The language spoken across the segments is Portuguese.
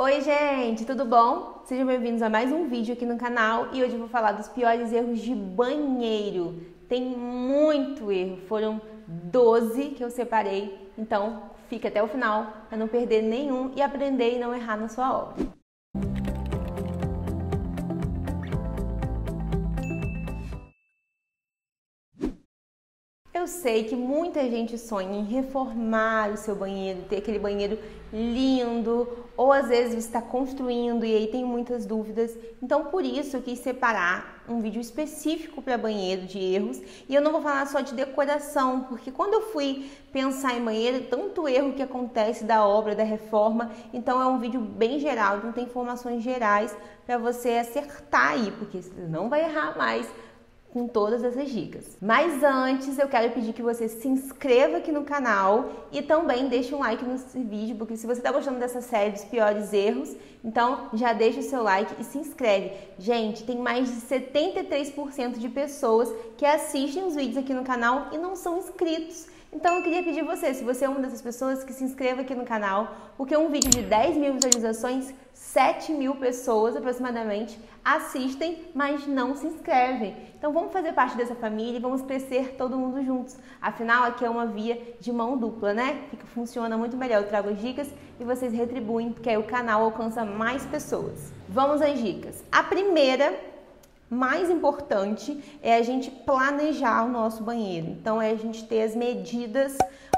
Oi gente, tudo bom? Sejam bem-vindos a mais um vídeo aqui no canal e hoje eu vou falar dos piores erros de banheiro. Tem muito erro, foram 12 que eu separei, então fica até o final para não perder nenhum e aprender e não errar na sua obra. Eu sei que muita gente sonha em reformar o seu banheiro, ter aquele banheiro lindo, ou às vezes você está construindo e aí tem muitas dúvidas. Então por isso eu quis separar um vídeo específico para banheiro de erros e eu não vou falar só de decoração, porque quando eu fui pensar em banheiro, tanto erro que acontece da obra, da reforma, então é um vídeo bem geral, então tem informações gerais para você acertar aí, porque você não vai errar mais com todas essas dicas. Mas antes eu quero pedir que você se inscreva aqui no canal e também deixe um like nesse vídeo, porque se você está gostando dessa série dos piores erros, então já deixa o seu like e se inscreve. Gente, tem mais de 73% de pessoas que assistem os vídeos aqui no canal e não são inscritos. Então eu queria pedir você, se você é uma dessas pessoas, que se inscreva aqui no canal, porque um vídeo de 10 mil visualizações, 7 mil pessoas aproximadamente assistem, mas não se inscrevem. Então vamos fazer parte dessa família e vamos crescer todo mundo juntos. Afinal, aqui é uma via de mão dupla, né? Funciona muito melhor, eu trago as dicas e vocês retribuem, porque aí o canal alcança mais pessoas. Vamos às dicas. A primeira, mais importante, é a gente planejar o nosso banheiro. Então é a gente ter as medidas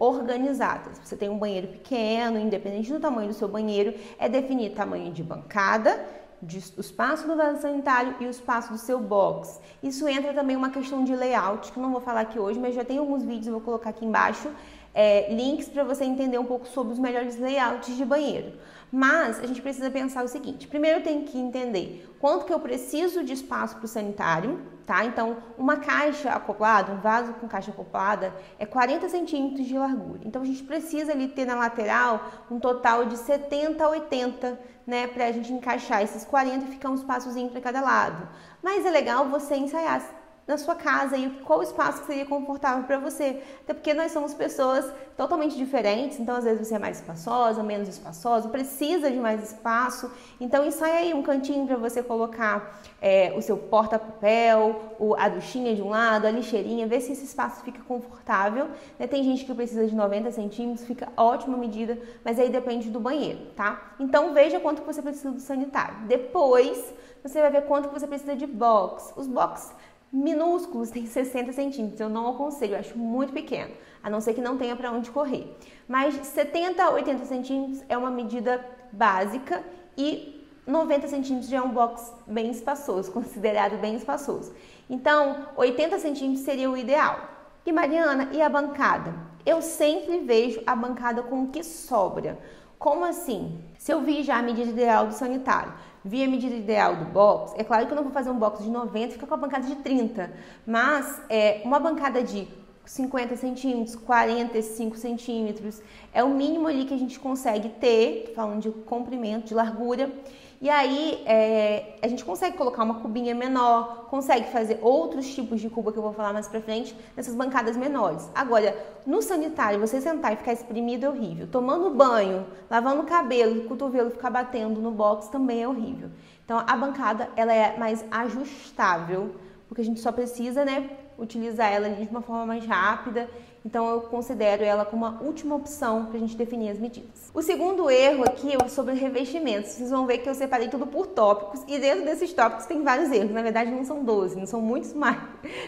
organizadas. Você tem um banheiro pequeno, independente do tamanho do seu banheiro, é definir tamanho de bancada, o espaço do vaso sanitário e o espaço do seu box. Isso entra também uma questão de layout, que eu não vou falar aqui hoje, mas já tem alguns vídeos, eu vou colocar aqui embaixo links para você entender um pouco sobre os melhores layouts de banheiro. Mas a gente precisa pensar o seguinte: primeiro eu tenho que entender quanto que eu preciso de espaço para o sanitário, tá? Então uma caixa acoplada, um vaso com caixa acoplada é 40 centímetros de largura. Então a gente precisa ali ter na lateral um total de 70 a 80, né? Para a gente encaixar esses 40 e ficar um espaçozinho para cada lado. Mas é legal você ensaiar na sua casa e qual espaço que seria confortável para você, até porque nós somos pessoas totalmente diferentes, então às vezes você é mais espaçosa, menos espaçosa, precisa de mais espaço, então ensaia aí um cantinho para você colocar o seu porta-papel, a duchinha de um lado, a lixeirinha, vê se esse espaço fica confortável, né? Tem gente que precisa de 90 centímetros, fica ótima medida, mas aí depende do banheiro, tá? Então veja quanto que você precisa do sanitário, depois você vai ver quanto que você precisa de box. Os box minúsculos tem 60 centímetros, eu não aconselho, eu acho muito pequeno, a não ser que não tenha para onde correr. Mas 70 a 80 centímetros é uma medida básica e 90 centímetros já é um box bem espaçoso, considerado bem espaçoso. Então, 80 centímetros seria o ideal. E Mariana, e a bancada? Eu sempre vejo a bancada com o que sobra. Como assim? Se eu vi já a medida ideal do sanitário, vi a medida ideal do box, é claro que eu não vou fazer um box de 90, fica com a bancada de 30, mas uma bancada de 50 centímetros, 45 centímetros, é o mínimo ali que a gente consegue ter, falando de comprimento, de largura, e aí a gente consegue colocar uma cubinha menor, consegue fazer outros tipos de cuba que eu vou falar mais pra frente, nessas bancadas menores. Agora, no sanitário, você sentar e ficar espremido é horrível, tomando banho, lavando o cabelo, o cotovelo ficar batendo no box também é horrível. Então a bancada, ela é mais ajustável, porque a gente só precisa, né, utilizar ela de uma forma mais rápida, então eu considero ela como uma última opção para a gente definir as medidas. O segundo erro aqui é sobre revestimentos. Vocês vão ver que eu separei tudo por tópicos e dentro desses tópicos tem vários erros. Na verdade não são 12, não são muitos mais,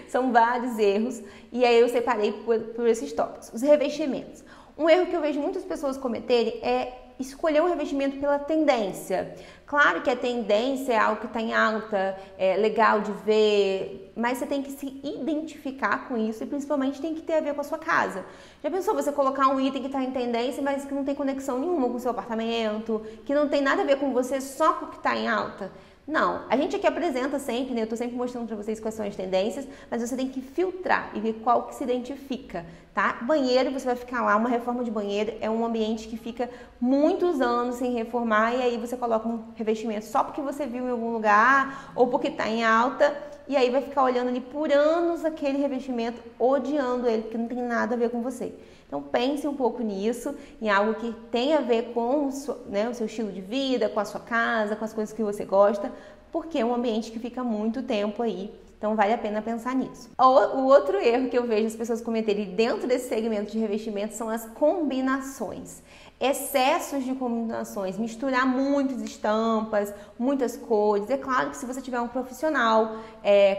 são vários erros e aí eu separei por esses tópicos. Os revestimentos. Um erro que eu vejo muitas pessoas cometerem é escolher um revestimento pela tendência. Claro que a tendência é algo que está em alta, é legal de ver, mas você tem que se identificar com isso e principalmente tem que ter a ver com a sua casa. Já pensou você colocar um item que está em tendência, mas que não tem conexão nenhuma com o seu apartamento, que não tem nada a ver com você, só porque está em alta? Não, a gente aqui apresenta sempre, né? Eu tô sempre mostrando pra vocês quais são as tendências, mas você tem que filtrar e ver qual que se identifica, tá? Banheiro, você vai ficar lá, uma reforma de banheiro é um ambiente que fica muitos anos sem reformar e aí você coloca um revestimento só porque você viu em algum lugar ou porque tá em alta e aí vai ficar olhando ali por anos aquele revestimento, odiando ele, porque não tem nada a ver com você. Então pense um pouco nisso, em algo que tenha a ver com o seu estilo de vida, com a sua casa, com as coisas que você gosta, porque é um ambiente que fica muito tempo aí. Então vale a pena pensar nisso. O outro erro que eu vejo as pessoas cometerem dentro desse segmento de revestimento são as combinações. Excessos de combinações, misturar muitas estampas, muitas cores. É claro que se você tiver um profissional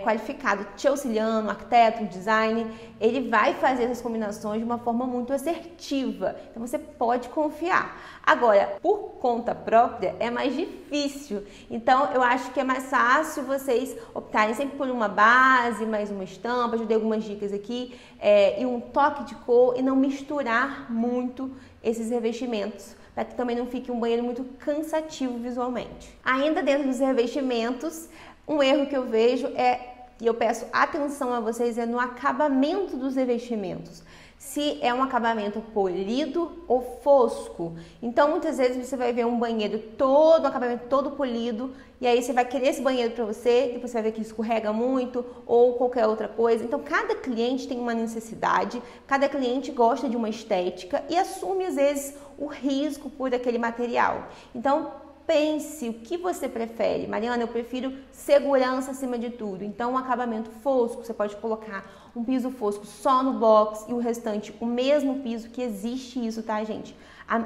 qualificado te auxiliando, um arquiteto, um designer, ele vai fazer essas combinações de uma forma muito assertiva. Então você pode confiar. Agora, por conta própria é mais difícil. Então eu acho que é mais fácil vocês optarem sempre por uma base, mais uma estampa, já dei algumas dicas aqui, e um toque de cor, e não misturar muito esses revestimentos, para que também não fique um banheiro muito cansativo visualmente. Ainda dentro dos revestimentos, um erro que eu vejo e eu peço atenção a vocês, é no acabamento dos revestimentos. Se é um acabamento polido ou fosco. Então muitas vezes você vai ver um banheiro todo, um acabamento todo polido, e aí você vai querer esse banheiro para você, depois você vai ver que escorrega muito ou qualquer outra coisa. Então cada cliente tem uma necessidade, cada cliente gosta de uma estética e assume às vezes o risco por aquele material. Então pense o que você prefere. Mariana, eu prefiro segurança acima de tudo. Então, um acabamento fosco, você pode colocar um piso fosco só no box e o restante, o mesmo piso, que existe isso, tá, gente?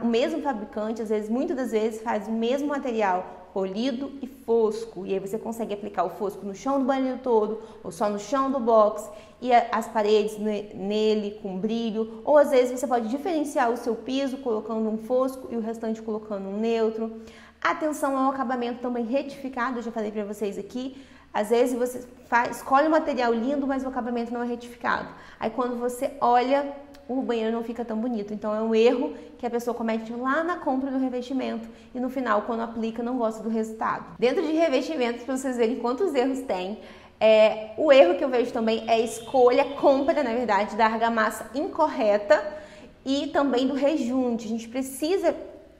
O mesmo fabricante, às vezes, muitas das vezes, faz o mesmo material polido e fosco, e aí você consegue aplicar o fosco no chão do banheiro todo, ou só no chão do box, e as paredes nele com brilho, ou às vezes você pode diferenciar o seu piso colocando um fosco e o restante colocando um neutro. Atenção ao acabamento também retificado, eu já falei para vocês aqui. Às vezes você escolhe um material lindo, mas o acabamento não é retificado. Aí quando você olha, o banheiro não fica tão bonito. Então é um erro que a pessoa comete lá na compra do revestimento e no final, quando aplica, não gosta do resultado. Dentro de revestimentos, para vocês verem quantos erros tem, o erro que eu vejo também é a escolha, compra, na verdade, da argamassa incorreta e também do rejunte. A gente precisa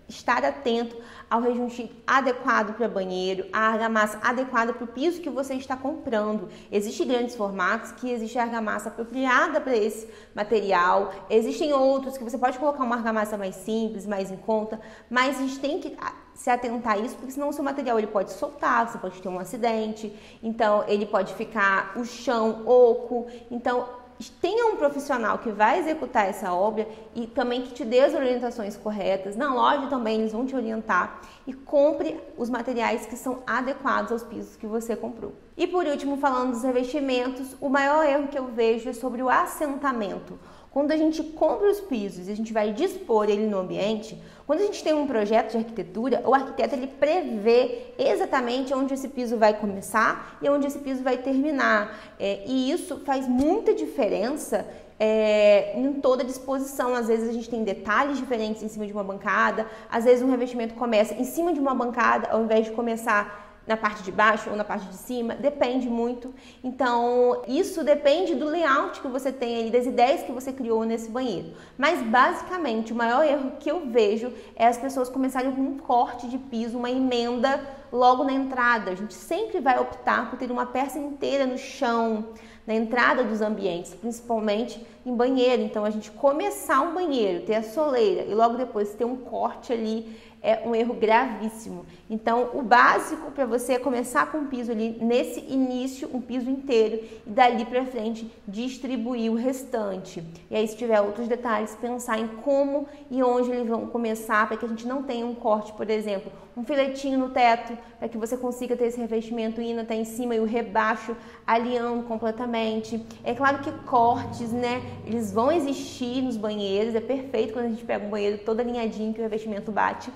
estar atento ao rejunte adequado para banheiro, a argamassa adequada para o piso que você está comprando. Existem grandes formatos que existe argamassa apropriada para esse material, existem outros que você pode colocar uma argamassa mais simples, mais em conta, mas a gente tem que se atentar a isso, porque senão o seu material ele pode soltar, você pode ter um acidente, então ele pode ficar o chão oco, então tenha um profissional que vai executar essa obra e também que te dê as orientações corretas. Na loja também eles vão te orientar, e compre os materiais que são adequados aos pisos que você comprou. E por último, falando dos revestimentos, o maior erro que eu vejo é sobre o assentamento. Quando a gente compra os pisos e a gente vai dispor ele no ambiente, quando a gente tem um projeto de arquitetura, o arquiteto ele prevê exatamente onde esse piso vai começar e onde esse piso vai terminar. E isso faz muita diferença em toda a disposição. Às vezes a gente tem detalhes diferentes em cima de uma bancada, às vezes um revestimento começa em cima de uma bancada ao invés de começar na parte de baixo ou na parte de cima, depende muito. Então, isso depende do layout que você tem aí, das ideias que você criou nesse banheiro. Mas, basicamente, o maior erro que eu vejo é as pessoas começarem com um corte de piso, uma emenda logo na entrada. A gente sempre vai optar por ter uma peça inteira no chão, na entrada dos ambientes, principalmente em banheiro. Então, a gente começar um banheiro, ter a soleira e logo depois ter um corte ali, é um erro gravíssimo. Então, o básico para você é começar com um piso ali, nesse início, um piso inteiro, e dali para frente distribuir o restante. E aí, se tiver outros detalhes, pensar em como e onde eles vão começar, para que a gente não tenha um corte, por exemplo, um filetinho no teto, para que você consiga ter esse revestimento indo até em cima e o rebaixo alinhando completamente. É claro que cortes, né, eles vão existir nos banheiros, é perfeito quando a gente pega um banheiro todo alinhadinho que o revestimento bate,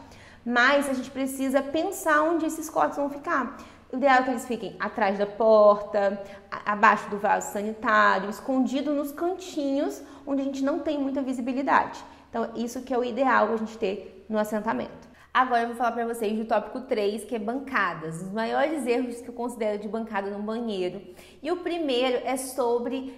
mas a gente precisa pensar onde esses cortes vão ficar. O ideal é que eles fiquem atrás da porta, abaixo do vaso sanitário, escondido nos cantinhos onde a gente não tem muita visibilidade. Então, isso que é o ideal a gente ter no assentamento. Agora eu vou falar para vocês do tópico 3, que é bancadas. Os maiores erros que eu considero de bancada no banheiro. E o primeiro é sobre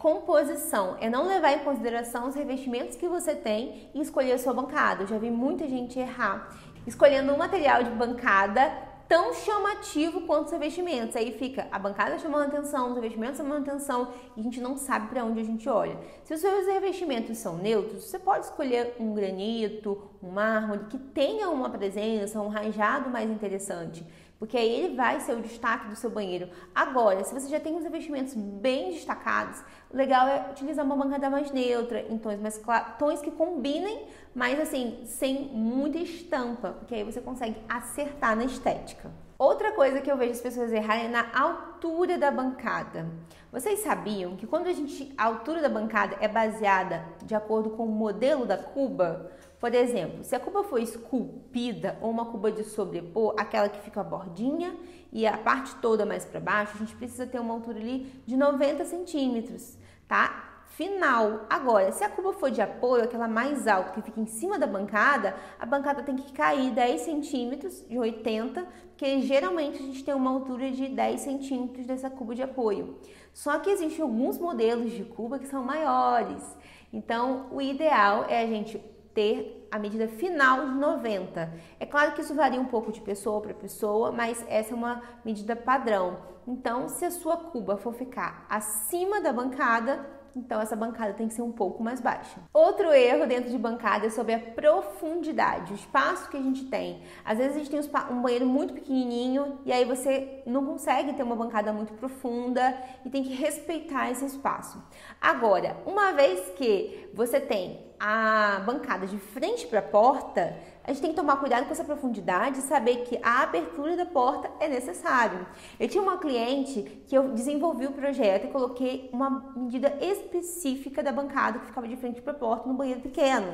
composição. É não levar em consideração os revestimentos que você tem e escolher a sua bancada. Eu já vi muita gente errar escolhendo um material de bancada tão chamativo quanto os revestimentos. Aí fica a bancada chamando atenção, os revestimentos chamando atenção, e a gente não sabe para onde a gente olha. Se os seus revestimentos são neutros, você pode escolher um granito, um mármore, que tenha uma presença, um rajado mais interessante, porque aí ele vai ser o destaque do seu banheiro. Agora, se você já tem uns revestimentos bem destacados, o legal é utilizar uma bancada mais neutra, em tons mais claros, tons que combinem, mas assim, sem muita estampa, porque aí você consegue acertar na estética. Outra coisa que eu vejo as pessoas errarem é na altura da bancada. Vocês sabiam que quando a altura da bancada é baseada de acordo com o modelo da cuba? Por exemplo, se a cuba for esculpida ou uma cuba de sobrepor, aquela que fica a bordinha e a parte toda mais para baixo, a gente precisa ter uma altura ali de 90 centímetros, tá? Final. Agora, se a cuba for de apoio, aquela mais alta que fica em cima da bancada, a bancada tem que cair 10 centímetros de 80, porque geralmente a gente tem uma altura de 10 centímetros dessa cuba de apoio. Só que existem alguns modelos de cuba que são maiores. Então, o ideal é a gente ter a medida final de 90. É claro que isso varia um pouco de pessoa para pessoa, mas essa é uma medida padrão. Então, se a sua cuba for ficar acima da bancada, então essa bancada tem que ser um pouco mais baixa. Outro erro dentro de bancada é sobre a profundidade, o espaço que a gente tem. Às vezes a gente tem um banheiro muito pequenininho e aí você não consegue ter uma bancada muito profunda e tem que respeitar esse espaço. Agora, uma vez que você tem a bancada de frente para a porta, a gente tem que tomar cuidado com essa profundidade e saber que a abertura da porta é necessária. Eu tinha uma cliente que eu desenvolvi o projeto e coloquei uma medida específica da bancada que ficava de frente para a porta no banheiro pequeno.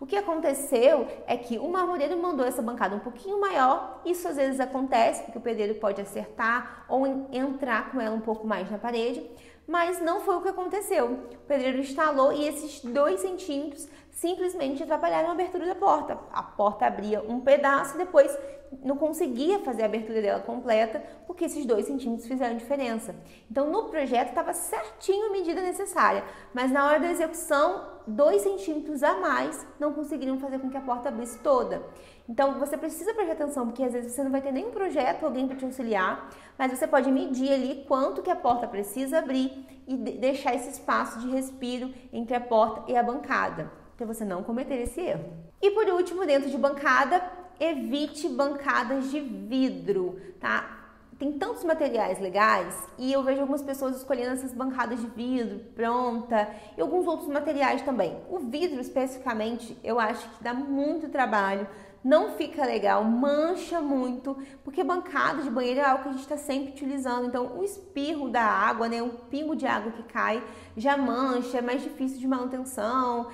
O que aconteceu é que o marmoreiro mandou essa bancada um pouquinho maior. Isso às vezes acontece porque o pedreiro pode acertar ou entrar com ela um pouco mais na parede, mas não foi o que aconteceu. O pedreiro instalou e esses 2 centímetros simplesmente atrapalharam a abertura da porta. A porta abria um pedaço e depois não conseguia fazer a abertura dela completa, porque esses 2 centímetros fizeram diferença. Então, no projeto estava certinho a medida necessária, mas na hora da execução, 2 centímetros a mais não conseguiram fazer com que a porta abrisse toda. Então, você precisa prestar atenção, porque às vezes você não vai ter nenhum projeto, alguém para te auxiliar, mas você pode medir ali quanto que a porta precisa abrir e deixar esse espaço de respiro entre a porta e a bancada, para você não cometer esse erro. E por último, dentro de bancada, evite bancadas de vidro, tá? Tem tantos materiais legais e eu vejo algumas pessoas escolhendo essas bancadas de vidro pronta e alguns outros materiais também. O vidro, especificamente, eu acho que dá muito trabalho, não fica legal, mancha muito, porque bancada de banheiro é algo que a gente está sempre utilizando. Então, o espirro da água, né, um pingo de água que cai já mancha, é mais difícil de manutenção,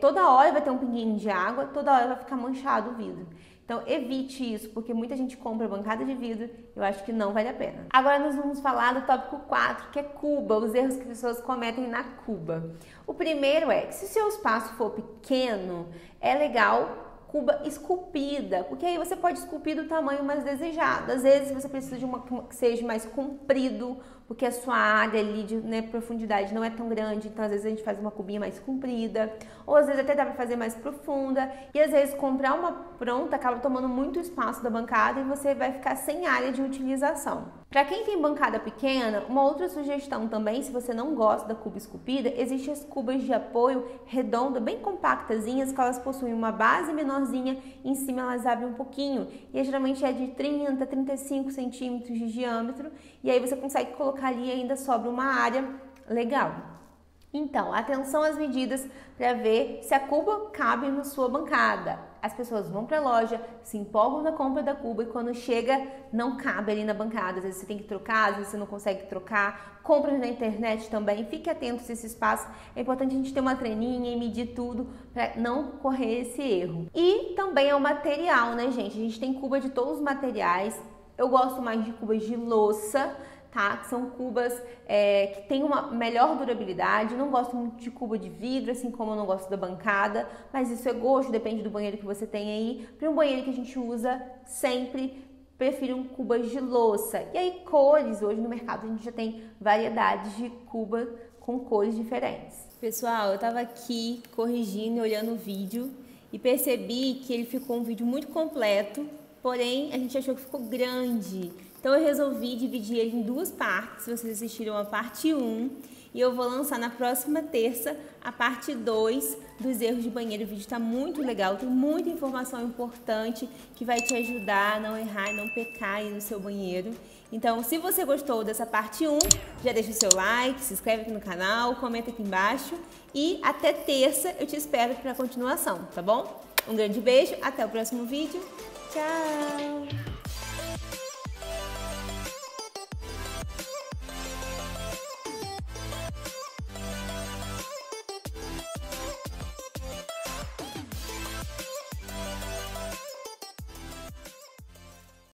toda hora vai ter um pinguinho de água, toda hora vai ficar manchado o vidro. Então, evite isso, porque muita gente compra bancada de vidro, eu acho que não vale a pena. Agora nós vamos falar do tópico 4, que é cuba, os erros que as pessoas cometem na cuba. O primeiro é que se o seu espaço for pequeno, é legal cuba esculpida, porque aí você pode esculpir do tamanho mais desejado. Às vezes você precisa de uma que seja mais comprido, porque a sua área ali de profundidade não é tão grande, então às vezes a gente faz uma cubinha mais comprida, ou às vezes até dá para fazer mais profunda, e às vezes comprar uma pronta acaba tomando muito espaço da bancada e você vai ficar sem área de utilização. Para quem tem bancada pequena, uma outra sugestão também, se você não gosta da cuba esculpida, existem as cubas de apoio redonda, bem compactazinhas, que elas possuem uma base menorzinha, em cima elas abrem um pouquinho, e geralmente é de 30 a 35 centímetros de diâmetro, e aí você consegue colocar ali ainda sobra uma área legal. Então, atenção às medidas para ver se a cuba cabe na sua bancada. As pessoas vão para a loja, se empolgam na compra da cuba e quando chega não cabe ali na bancada. Às vezes você tem que trocar, às vezes você não consegue trocar. Compras na internet também, fique atento se esse espaço. É importante a gente ter uma treninha e medir tudo para não correr esse erro. E também é o material, né, gente? A gente tem cuba de todos os materiais. Eu gosto mais de cubas de louça, tá? Que são cubas que têm uma melhor durabilidade. Não gosto muito de cuba de vidro, assim como eu não gosto da bancada, mas isso é gosto, depende do banheiro que você tem aí. Para um banheiro que a gente usa sempre, prefiro cubas de louça. E aí cores, hoje no mercado a gente já tem variedades de cuba com cores diferentes. Pessoal, eu tava aqui corrigindo e olhando o vídeo e percebi que ele ficou um vídeo muito completo, porém a gente achou que ficou grande. Então eu resolvi dividir ele em duas partes, vocês assistiram a parte 1 e eu vou lançar na próxima terça a parte 2 dos erros de banheiro. O vídeo está muito legal, tem muita informação importante que vai te ajudar a não errar e não pecar aí no seu banheiro. Então se você gostou dessa parte 1, já deixa o seu like, se inscreve aqui no canal, comenta aqui embaixo e até terça eu te espero para a continuação, tá bom? Um grande beijo, até o próximo vídeo, tchau!